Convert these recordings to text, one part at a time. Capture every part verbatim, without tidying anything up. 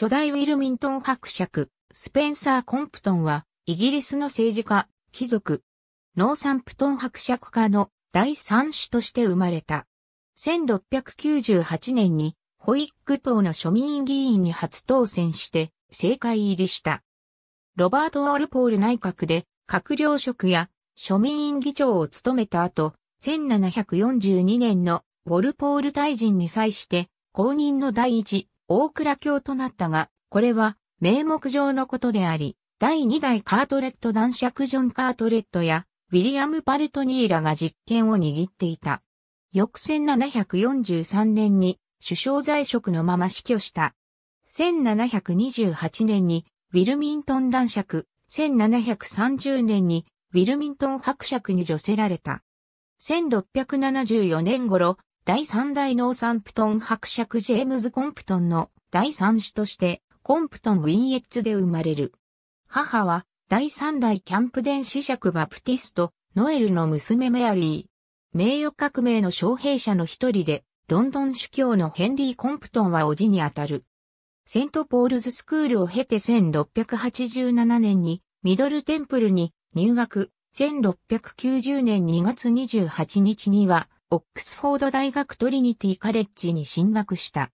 初代ウィルミントン伯爵、スペンサー・コンプトンは、イギリスの政治家、貴族、ノーサンプトン伯爵家の第三子として生まれた。せんろっぴゃくきゅうじゅうはちねんに、ホイッグ党の庶民議員に初当選して、政界入りした。ロバート・ウォルポール内閣で、閣僚職や庶民院議長を務めた後、せんななひゃくよんじゅうにねんのウォルポール退陣に際して、後任の第一、大蔵卿となったが、これは名目上のことであり、第二代カートレット男爵ジョン・カートレットやウィリアム・パルトニーらが実権を握っていた。翌せんななひゃくよんじゅうさんねんに首相在職のまま死去した。せんななひゃくにじゅうはちねんにウィルミントン男爵、せんななひゃくさんじゅうねんにウィルミントン伯爵に叙せられた。せんろっぴゃくななじゅうよねん頃、第三代ノーサンプトン伯爵ジェームズ・コンプトンの第三子としてコンプトン・ウィンエッツで生まれる。母は第三代キャンプデン子爵バプティスト・ノエルの娘メアリー。名誉革命の招聘者の一人でロンドン主教のヘンリー・コンプトンは叔父にあたる。セントポールズスクールを経てせんろっぴゃくはちじゅうななねんにミドルテンプルに入学、せんろっぴゃくきゅうじゅうねんにがつにじゅうはちにちにはオックスフォード大学トリニティカレッジに進学した。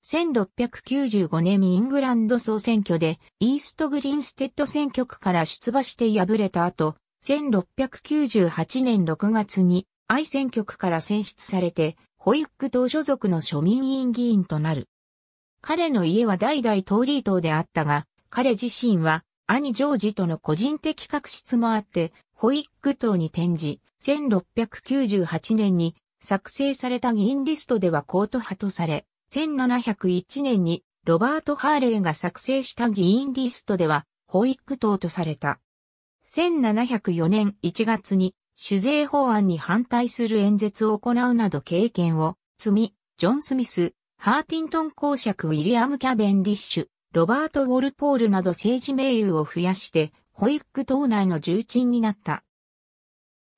せんろっぴゃくきゅうじゅうごねんイングランド総選挙でイーストグリンステッド選挙区から出馬して敗れた後、せんろっぴゃくきゅうじゅうはちねんろくがつにアイ選挙区から選出されて、ホイッグ党所属の庶民院議員となる。彼の家は代々トーリー党であったが、彼自身は兄ジョージとの個人的確執もあって、ホイッグ党に転じ、せんろっぴゃくきゅうじゅうはちねんに作成された議員リストではコート派とされ、せんななひゃくいちねんにロバート・ハーレイが作成した議員リストではホイッグ党とされた。せんななひゃくよねんいちがつに酒税法案に反対する演説を行うなど経験を積み、ジョン・スミス、ハーティントン公爵ウィリアム・キャベンディッシュ、ロバート・ウォルポールなど政治盟友を増やして、ホイッグ党内の重鎮になった。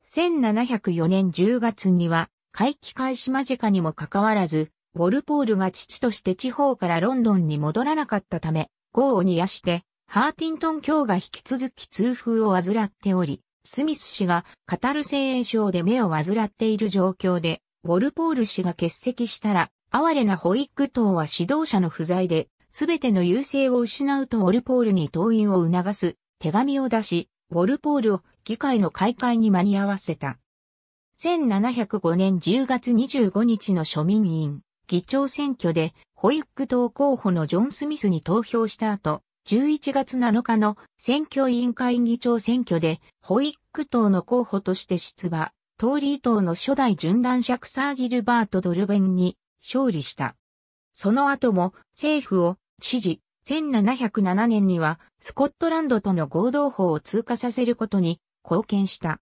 せんななひゃくよねんじゅうがつには、会期開始間近にもかかわらず、ウォルポールが父として地方からロンドンに戻らなかったため、業を煮やして、ハーティントン卿が引き続き痛風を患っており、スミス氏がカタル性炎症で目を患っている状況で、ウォルポール氏が欠席したら、哀れなホイッグ党は指導者の不在で、すべての優勢を失うとウォルポールに党員を促す。手紙を出し、ウォルポールを議会の開会に間に合わせた。せんななひゃくごねんじゅうがつにじゅうごにちの庶民院議長選挙で、ホイッグ党候補のジョン・スミスに投票した後、じゅういちがつなのかの選挙委員会議長選挙で、ホイッグ党の候補として出馬、トーリー党の初代準男爵サー・ギルバート・ドルベンに勝利した。その後も政府を支持。せんななひゃくななねんにはスコットランドとの合同法を通過させることに貢献した。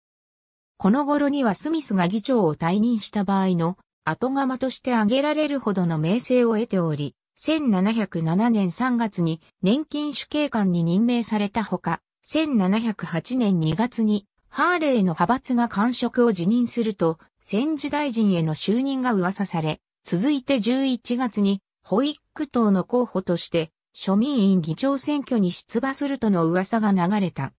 この頃にはスミスが議長を退任した場合の後釜として挙げられるほどの名声を得ており、せんななひゃくななねんさんがつに年金主計官に任命されたほか、せんななひゃくはちねんにがつにハーレイの派閥が官職を辞任すると戦時大臣への就任が噂され、続いてじゅういちがつにホイッグ党の候補として、庶民院議長選挙に出馬するとの噂が流れた。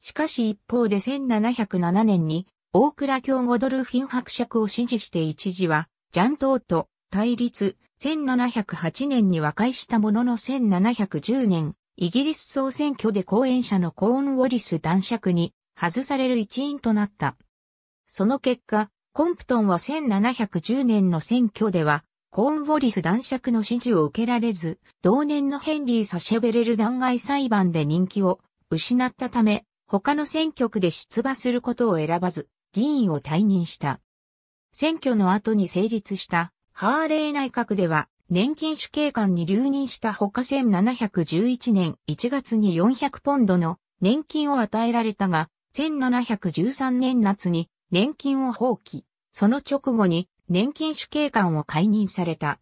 しかし一方でせんななひゃくななねんに大蔵卿ゴドルフィン伯爵を支持して一時はジャン党と対立、せんななひゃくはちねんに和解したもののせんななひゃくじゅうねんイギリス総選挙で後援者のコーンウォリス男爵に外される一員となった。その結果、コンプトンはせんななひゃくじゅうねんの選挙ではコーンウォリス男爵の支持を受けられず、同年のヘンリー・サシェベレル弾劾裁判で人気を失ったため、他の選挙区で出馬することを選ばず、議員を退任した。選挙の後に成立したハーレイ内閣では、年金主計官に留任したほかせんななひゃくじゅういちねんいちがつによんひゃくポンドの年金を与えられたが、せんななひゃくじゅうさんねんなつに年金を放棄、その直後に、年金主計官を解任された。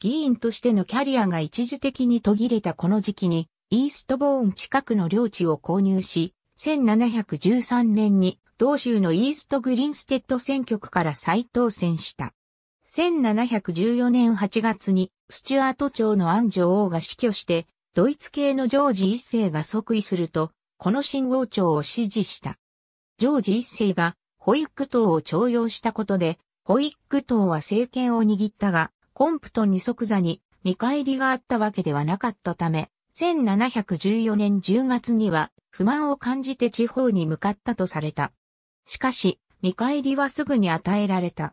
議員としてのキャリアが一時的に途切れたこの時期に、イーストボーン近くの領地を購入し、せんななひゃくじゅうさんねんに同州のイーストグリンステッド選挙区から再当選した。せんななひゃくじゅうよねんはちがつにスチュアート朝のアン女王が死去して、ドイツ系のジョージ一世が即位すると、この新王朝を支持した。ジョージ一世がホイッグ党を徴用したことで、ホイッグ党は政権を握ったが、コンプトンに即座に見返りがあったわけではなかったため、せんななひゃくじゅうよねんじゅうがつには不満を感じて地方に向かったとされた。しかし、見返りはすぐに与えられた。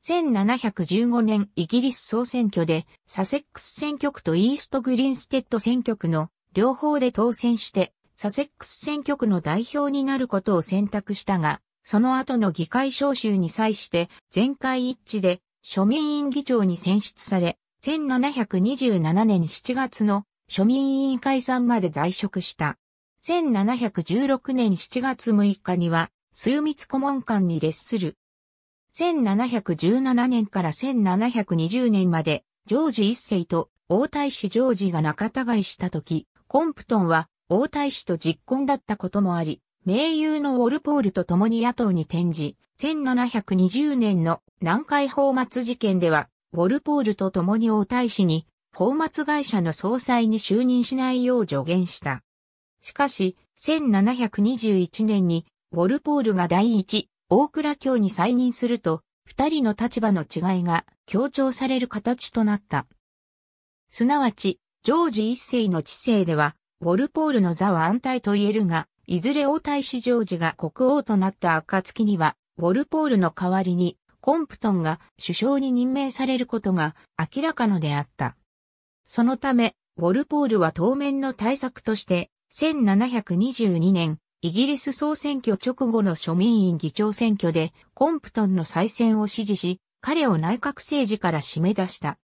せんななひゃくじゅうごねんイギリス総選挙でサセックス選挙区とイーストグリンステッド選挙区の両方で当選してサセックス選挙区の代表になることを選択したが、その後の議会招集に際して全会一致で庶民委員議長に選出され、せんななひゃくにじゅうななねんしちがつの庶民委員解散まで在職した。せんななひゃくじゅうろくねんしちがつむいかには枢密顧問官に列する。せんななひゃくじゅうななねんからせんななひゃくにじゅうねんまで、ジョージ一世と王太子ジョージが仲違いしたとき、コンプトンは王太子と昵懇だったこともあり、盟友のウォルポールと共に野党に転じ、せんななひゃくにじゅうねんの南海泡沫事件では、ウォルポールと共に王太子に、泡沫会社の総裁に就任しないよう助言した。しかし、せんななひゃくにじゅういちねんに、ウォルポールが第一、大蔵卿に再任すると、二人の立場の違いが強調される形となった。すなわち、ジョージ一世の治世では、ウォルポールの座は安泰と言えるが、いずれ王太子ジョージが国王となった暁には、ウォルポールの代わりに、コンプトンが首相に任命されることが明らかのであった。そのため、ウォルポールは当面の対策として、せんななひゃくにじゅうにねん、イギリス総選挙直後の庶民院議長選挙でコンプトンの再選を支持し、彼を内閣政治から締め出した。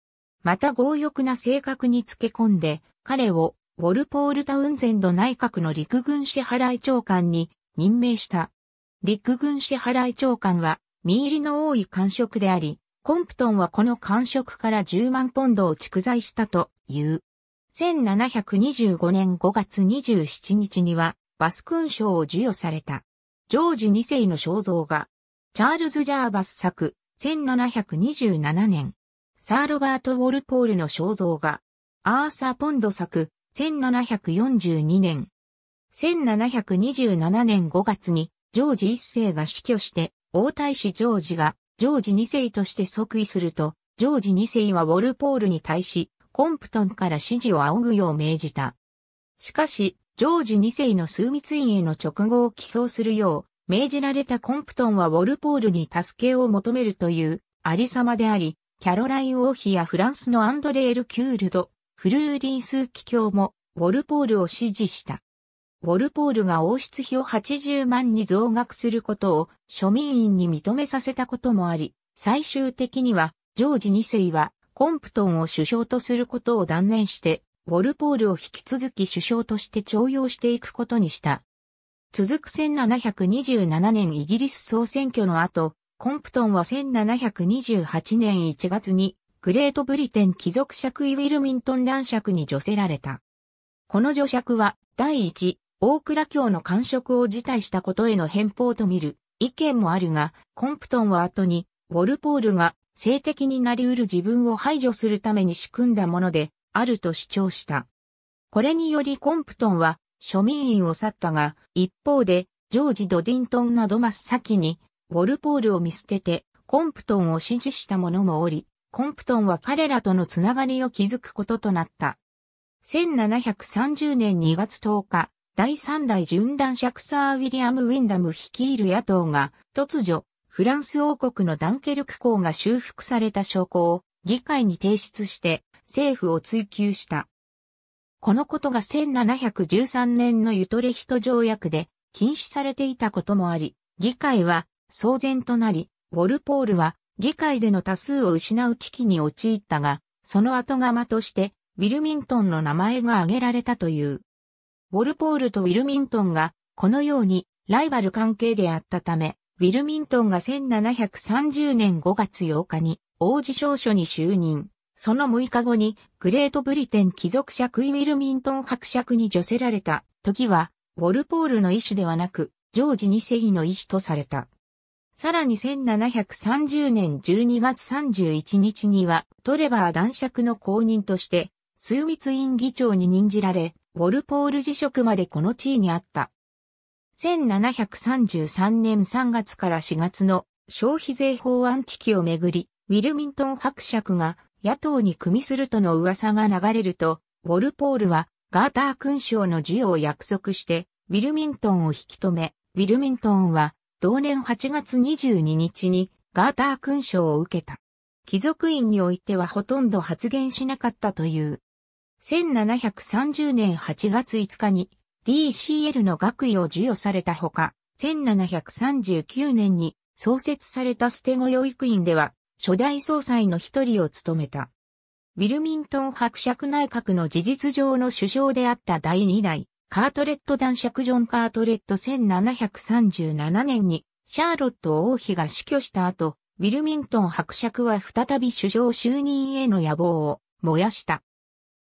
また強欲な性格につけ込んで、彼をウォルポール・タウンゼンド内閣の陸軍支払い長官に任命した。陸軍支払い長官は身入りの多い官職であり、コンプトンはこの官職からじゅうまんポンドを蓄財したという。せんななひゃくにじゅうごねんごがつにじゅうしちにちには、バス勲章を授与された。ジョージに世の肖像画。チャールズ・ジャーバス作、せんななひゃくにじゅうななねん。サー・ロバート・ウォルポールの肖像画。アーサー・ポンド作、せんななひゃくよんじゅうにねん。せんななひゃくにじゅうななねんごがつに、ジョージ一世が死去して、王太子ジョージが、ジョージに世として即位すると、ジョージに世はウォルポールに対し、コンプトンから支持を仰ぐよう命じた。しかし、ジョージに世の枢密院への勅語を起草するよう命じられたコンプトンはウォルポールに助けを求めるというありさまであり、キャロライン王妃やフランスのアンドレール・キュールド、フルーリン枢機卿もウォルポールを支持した。ウォルポールが王室費をはちじゅうまんに増額することを庶民院に認めさせたこともあり、最終的にはジョージに世はコンプトンを首相とすることを断念して、ウォルポールを引き続き首相として重用していくことにした。続くせんななひゃくにじゅうななねんイギリス総選挙の後、コンプトンはせんななひゃくにじゅうはちねんいちがつにグレートブリテン貴族爵位ウィルミントン男爵に除せられた。この除爵は第一、大蔵卿の官職を辞退したことへの偏方と見る意見もあるが、コンプトンは後にウォルポールが性的になり得る自分を排除するために仕組んだもので、あると主張した。これによりコンプトンは庶民院を去ったが、一方でジョージ・ドディントンなど真っ先にウォルポールを見捨ててコンプトンを支持した者もおり、コンプトンは彼らとのつながりを築くこととなった。せんななひゃくさんじゅうねんにがつとおか、だいさんだい準男爵サー・ウィリアム・ウィンダム率いる野党が突如、フランス王国のダンケルク港が修復された証拠を議会に提出して、政府を追及した。このことがせんななひゃくじゅうさんねんのユトレヒト条約で禁止されていたこともあり、議会は騒然となり、ウォルポールは議会での多数を失う危機に陥ったが、その後釜としてウィルミントンの名前が挙げられたという。ウォルポールとウィルミントンがこのようにライバル関係であったため、ウィルミントンがせんななひゃくさんじゅうねんごがつようかに王子少書に就任。そのむいかごに、グレートブリテン貴族爵位ウィルミントン伯爵に除せられた時は、ウォルポールの意思ではなく、ジョージに世の意思とされた。さらにせんななひゃくさんじゅうねんじゅうにがつさんじゅういちにちにはトレバー男爵の後任として枢密院議長に任じられ、ウォルポール辞職までこの地位にあった。せんななひゃくさんじゅうさんねんさんがつからしがつの消費税法案危機をめぐり、ウィルミントン伯爵が野党に組みするとの噂が流れると、ウォルポールはガーター勲章の授与を約束して、ウィルミントンを引き止め、ウィルミントンは同年はちがつにじゅうににちにガーター勲章を受けた。貴族院においてはほとんど発言しなかったという。せんななひゃくさんじゅうねんはちがついつかに ディーシーエル の学位を授与されたほか、せんななひゃくさんじゅうきゅうねんに創設されたステゴ養育院では初代総裁の一人を務めた。ウィルミントン伯爵内閣の事実上の首相であっただいにだい、カートレット男爵ジョン・カートレットせんななひゃくさんじゅうななねんにシャーロット王妃が死去した後、ウィルミントン伯爵は再び首相就任への野望を燃やした。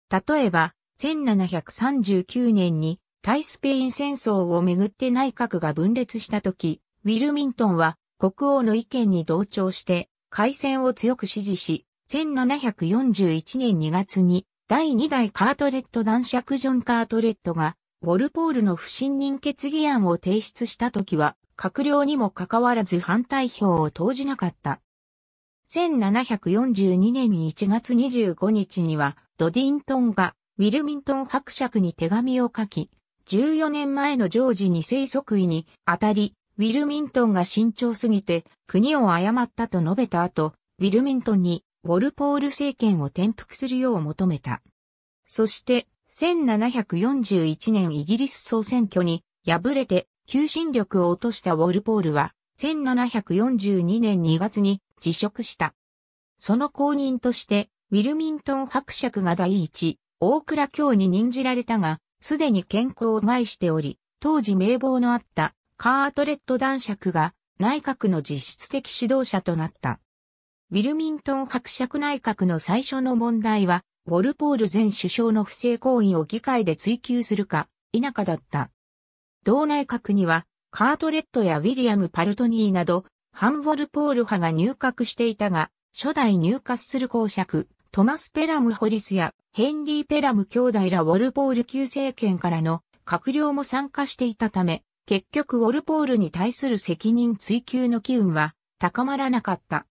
例えば、せんななひゃくさんじゅうきゅうねんに対スペイン戦争をめぐって内閣が分裂した時、ウィルミントンは国王の意見に同調して開戦を強く支持し、せんななひゃくよんじゅういちねんにがつにだいにだいカートレット男爵ジョン・カートレットがウォルポールの不信任決議案を提出した時は、閣僚にもかかわらず反対票を投じなかった。せんななひゃくよんじゅうにねんいちがつにじゅうごにちには、ドディントンがウィルミントン伯爵に手紙を書き、じゅうよねんまえのジョージにせい即位にあたり、ウィルミントンが慎重すぎて国を誤ったと述べた後、ウィルミントンにウォルポール政権を転覆するよう求めた。そして、せんななひゃくよんじゅういちねんイギリス総選挙に敗れて求心力を落としたウォルポールはせんななひゃくよんじゅうにねんにがつに辞職した。その後任としてウィルミントン伯爵が第一、大蔵卿に任じられたが、すでに健康を害しており、当時名望のあったカートレット男爵が内閣の実質的指導者となった。ウィルミントン伯爵内閣の最初の問題は、ウォルポール前首相の不正行為を議会で追及するか否かだった。同内閣にはカートレットやウィリアム・パルトニーなど反ウォルポール派が入閣していたが、初代入閣する公爵、トマス・ペラム・ホリスやヘンリー・ペラム兄弟らウォルポール旧政権からの閣僚も参加していたため、結局ウォルポールに対する責任追及の機運は高まらなかった。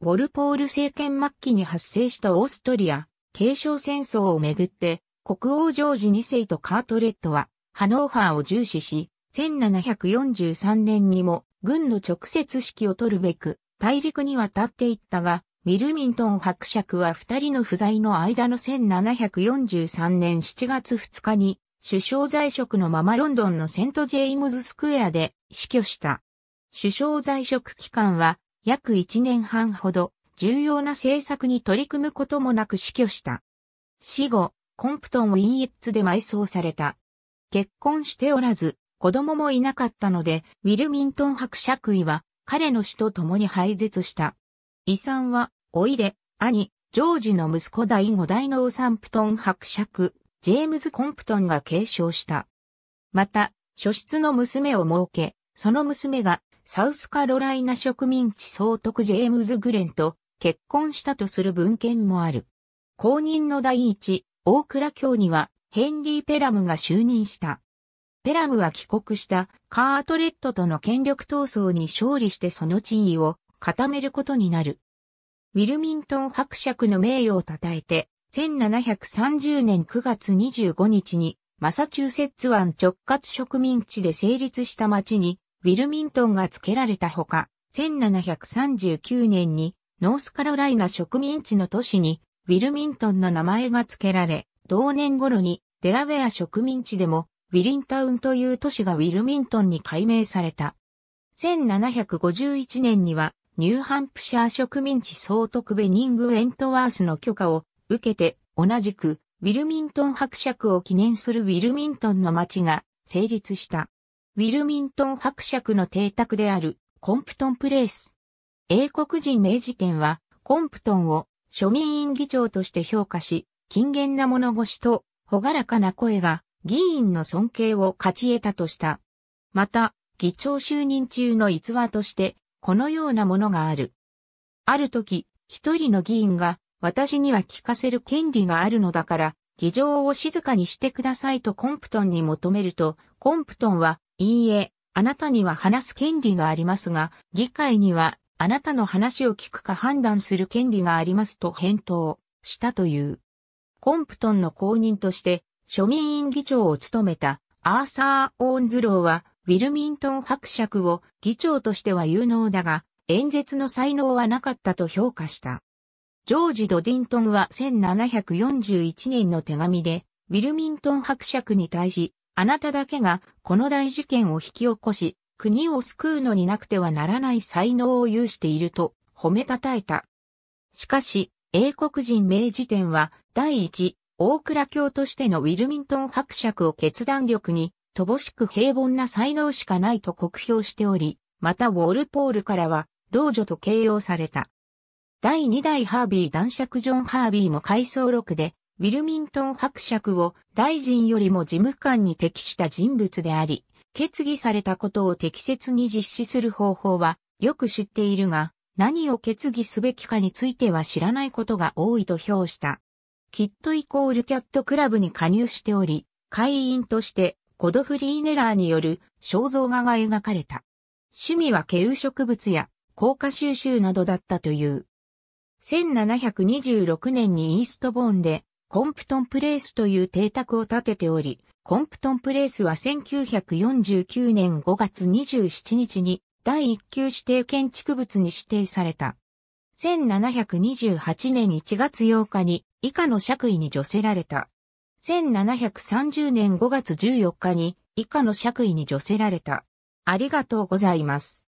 ウォルポール政権末期に発生したオーストリア、継承戦争をめぐって、国王ジョージにせいとカートレットは、ハノーファーを重視し、せんななひゃくよんじゅうさんねんにも、軍の直接指揮を取るべく、大陸に渡っていったが、ウィルミントン伯爵は二人の不在の間のせんななひゃくよんじゅうさんねんしちがつふつかに、首相在職のままロンドンのセント・ジェイムズ・スクエアで死去した。首相在職期間は、約いちねんはんほど、重要な政策に取り組むこともなく死去した。死後、コンプトンウィンエッツで埋葬された。結婚しておらず、子供もいなかったので、ウィルミントン伯爵位は彼の死と共に廃絶した。遺産は、おいで、兄、ジョージの息子だいごだいのオーサンプトン伯爵、ジェームズ・コンプトンが継承した。また、初出の娘を設け、その娘がサウスカロライナ植民地総督ジェームズ・グレンと、結婚したとする文献もある。後任の第一、大蔵卿にはヘンリー・ペラムが就任した。ペラムは帰国したカートレットとの権力闘争に勝利してその地位を固めることになる。ウィルミントン伯爵の名誉を称えて、せんななひゃくさんじゅうねんくがつにじゅうごにちにマサチューセッツ湾直轄植民地で成立した町にウィルミントンが付けられたほか、せんななひゃくさんじゅうきゅうねんにノースカロライナ植民地の都市にウィルミントンの名前が付けられ、同年頃にデラウェア植民地でもウィリンタウンという都市がウィルミントンに改名された。せんななひゃくごじゅういちねんにはニューハンプシャー植民地総督ベニング・ウェントワースの許可を受けて同じくウィルミントン伯爵を記念するウィルミントンの町が成立した。ウィルミントン伯爵の邸宅であるコンプトンプレース。英国人明治圏は、コンプトンを庶民院議長として評価し、謹厳な物腰と、朗らかな声が、議員の尊敬を勝ち得たとした。また、議長就任中の逸話として、このようなものがある。ある時、一人の議員が、私には聞かせる権利があるのだから、議場を静かにしてくださいとコンプトンに求めると、コンプトンは、いいえ、あなたには話す権利がありますが、議会には、あなたの話を聞くか判断する権利がありますと返答したという。コンプトンの後任として、庶民院議長を務めたアーサー・オーンズローは、ウィルミントン伯爵を議長としては有能だが、演説の才能はなかったと評価した。ジョージ・ドディントンはせんななひゃくよんじゅういちねんの手紙で、ウィルミントン伯爵に対し、あなただけがこの大事件を引き起こし、国を救うのになくてはならない才能を有していると褒めたたえた。しかし、英国人名辞典は、第一、大蔵卿としてのウィルミントン伯爵を決断力に、乏しく平凡な才能しかないと酷評しており、またウォルポールからは、老女と形容された。第二代ハービー男爵ジョン・ハービーも回想録で、ウィルミントン伯爵を大臣よりも事務官に適した人物であり、決議されたことを適切に実施する方法はよく知っているが、何を決議すべきかについては知らないことが多いと評した。キッドイコールキャットクラブに加入しており、会員としてゴドフリー・ネラーによる肖像画が描かれた。趣味は軽植物や硬貨収集などだったという。せんななひゃくにじゅうろくねんにイーストボーンでコンプトンプレイスという邸宅を建てており、コンプトンプレイスはせんきゅうひゃくよんじゅうきゅうねんごがつにじゅうしちにちに第いっきゅう指定建築物に指定された。せんななひゃくにじゅうはちねんいちがつようかに以下の爵位に叙せられた。せんななひゃくさんじゅうねんごがつじゅうよっかに以下の爵位に叙せられた。ありがとうございます。